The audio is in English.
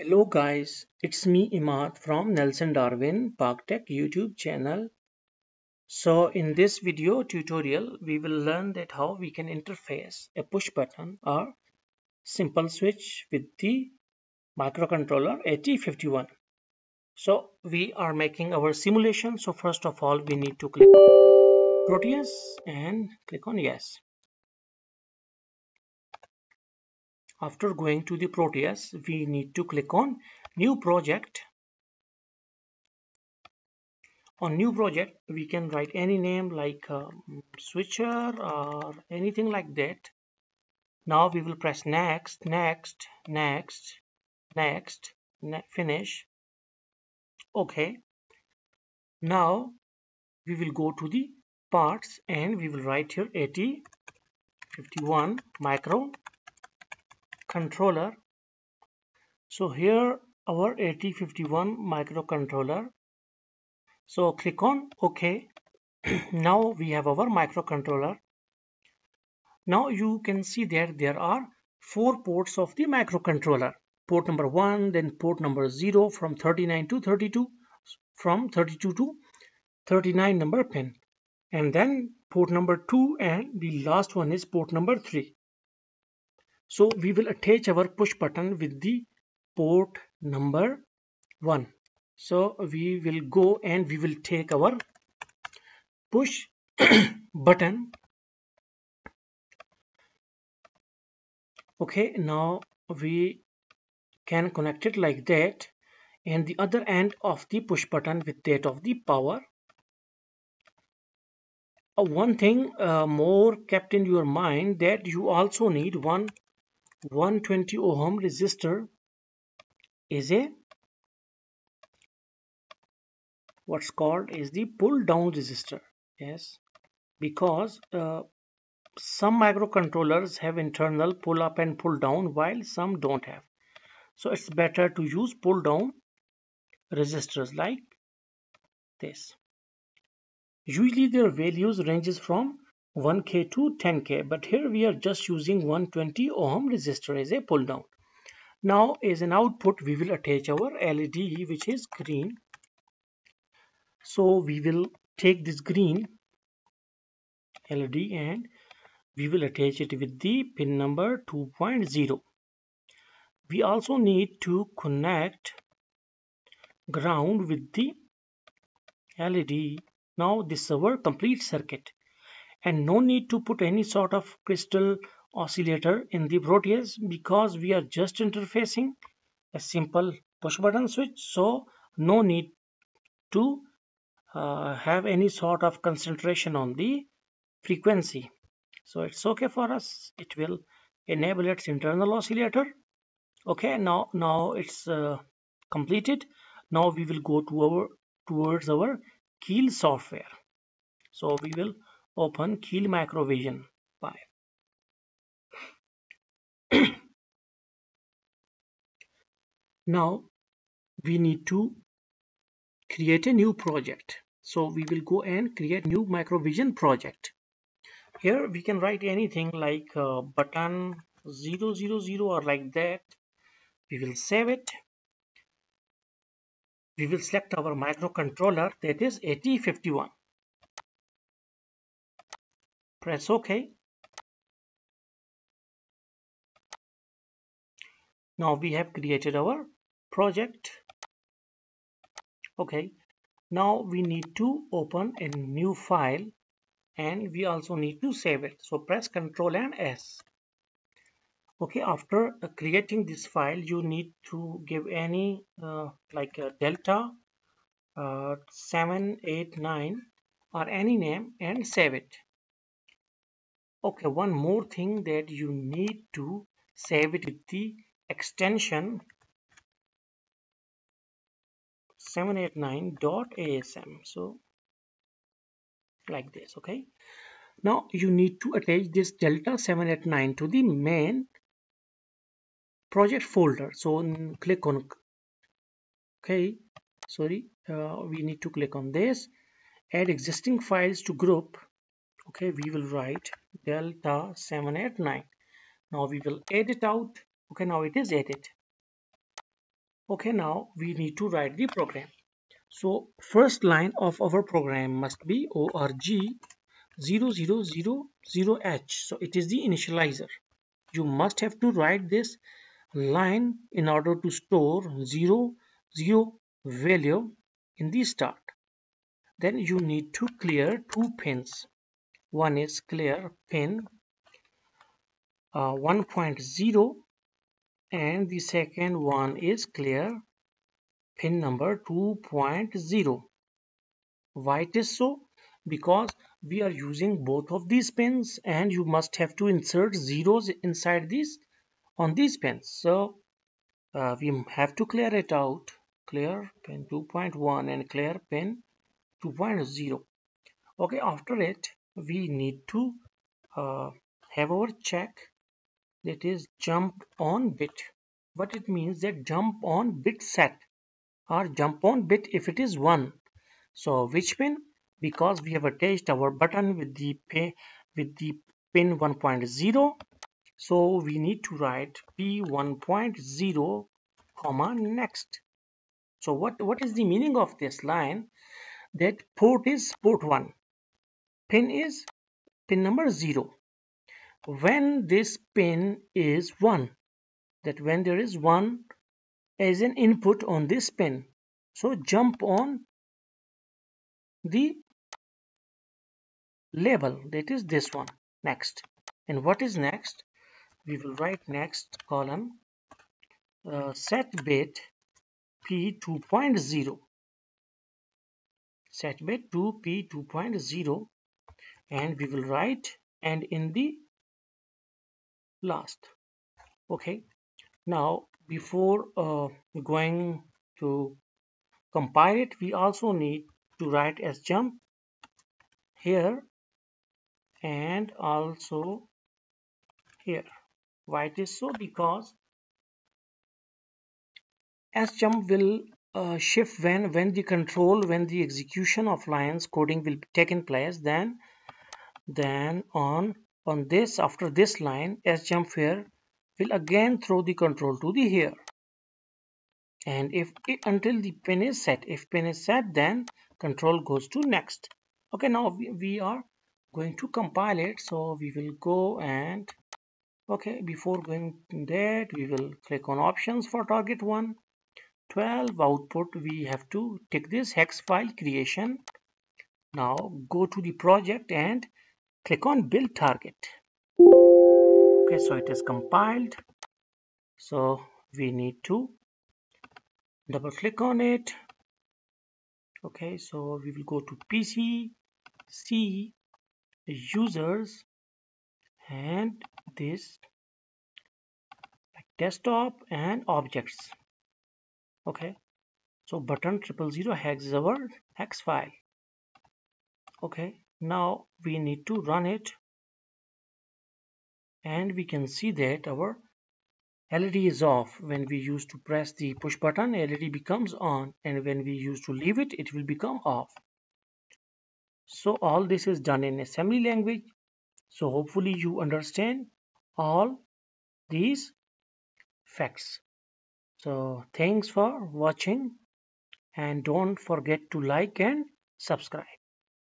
Hello guys, it's me Imad from Nelson Darwin Park Tech YouTube channel. So in this video tutorial, we will learn that how we can interface a push button or simple switch with the microcontroller 8051. So we are making our simulation. So first of all, we need to click Proteus and click on yes. After going to the Proteus, we need to click on new project. On new project, we can write any name like switcher or anything like that. Now we will press next, next, next, next, finish. Okay. Now we will go to the parts and we will write here 8051 microcontroller. So here our 8051 microcontroller. So click on OK. Now we have our microcontroller. Now you can see that there are four ports of the microcontroller. Port number 1, then port number 0 from 39 to 32, from 32 to 39 number pin. And then port number 2 and the last one is port number 3. So we will attach our push button with the port number 1. So we will go and we will take our push button. Okay, now we can connect it like that and the other end of the push button with that of the power. One thing more kept in your mind that you also need 120 ohm resistor is a what's called is the pull down resistor. Yes, because some microcontrollers have internal pull up and pull down while some don't have. So it's better to use pull down resistors like this. Usually their values ranges from 1k to 10k, but here we are just using 120 ohm resistor as a pull down. Now as an output we will attach our LED which is green. So we will take this green LED and we will attach it with the pin number 2.0. We also need to connect ground with the LED. Now this is our complete circuit. And no need to put any sort of crystal oscillator in the Proteus because we are just interfacing a simple push button switch. So no need to have any sort of concentration on the frequency. So it's okay for us. It will enable its internal oscillator. Okay, now it's completed. Now we will go to towards our Keil software. So we will open Keil microvision. Bye. Now we need to create a new project. So we will go and create new microvision project. Here we can write anything like button 000 or like that. We will save it. We will select our microcontroller that is 8051. Press OK. Now we have created our project. Okay. Now we need to open a new file and we also need to save it. So press Ctrl and S. Okay, after creating this file, you need to give any like a delta 789 or any name and save it. Okay, one more thing that you need to save it with the extension 789.asm. So like this. Okay, now you need to attach this delta 789 to the main project folder. So click on we need to click on this, add existing files to group. Okay, we will write delta 789. Now we will edit out. Okay, now it is edit. Okay, now we need to write the program. So first line of our program must be org 0000h. So it is the initializer. You must have to write this line in order to store 00 value in the start. Then you need to clear two pins. One is clear pin 1.0 and the second one is clear pin number 2.0. Why it is so? Because we are using both of these pins and you must have to insert zeros inside these on these pins. So we have to clear it out. Clear pin 2.1 and clear pin 2.0. okay, after it we need to have our check, that is jump on bit. What it means that jump on bit set or jump on bit if it is 1. So which pin? Because we have attached our button with the pin 1.0, so we need to write p1.0 comma next. So what is the meaning of this line? That port is port 1, pin is pin number 0. When this pin is 1, that when there is 1 as an input on this pin, so jump on the label, that is this one, next. And what is next? We will write next column set bit p2.0, set bit to p2.0, and we will write and in the last. Okay, now before going to compile it, we also need to write as jump here and also here. Why it is so? Because as jump will shift when the execution of lines coding will be taken place, then on this, after this line, as jump here will again throw the control to the here, and if it, until the pin is set. If pin is set, then control goes to next. Okay, now we are going to compile it, so we will go and okay, before going that we will click on options for target 1 12 output. We have to take this hex file creation. Now go to the project and click on build target. Okay, so it is compiled, so we need to double click on it. Okay, so we will go to PC, C, users, and this desktop and objects. Okay, so button 000 hex is our hex file. Okay, now we need to run it and we can see that our LED is off. When we used to press the push button, LED becomes on, and when we used to leave it, it will become off. So all this is done in assembly language. So hopefully you understand all these facts. So thanks for watching and don't forget to like and subscribe.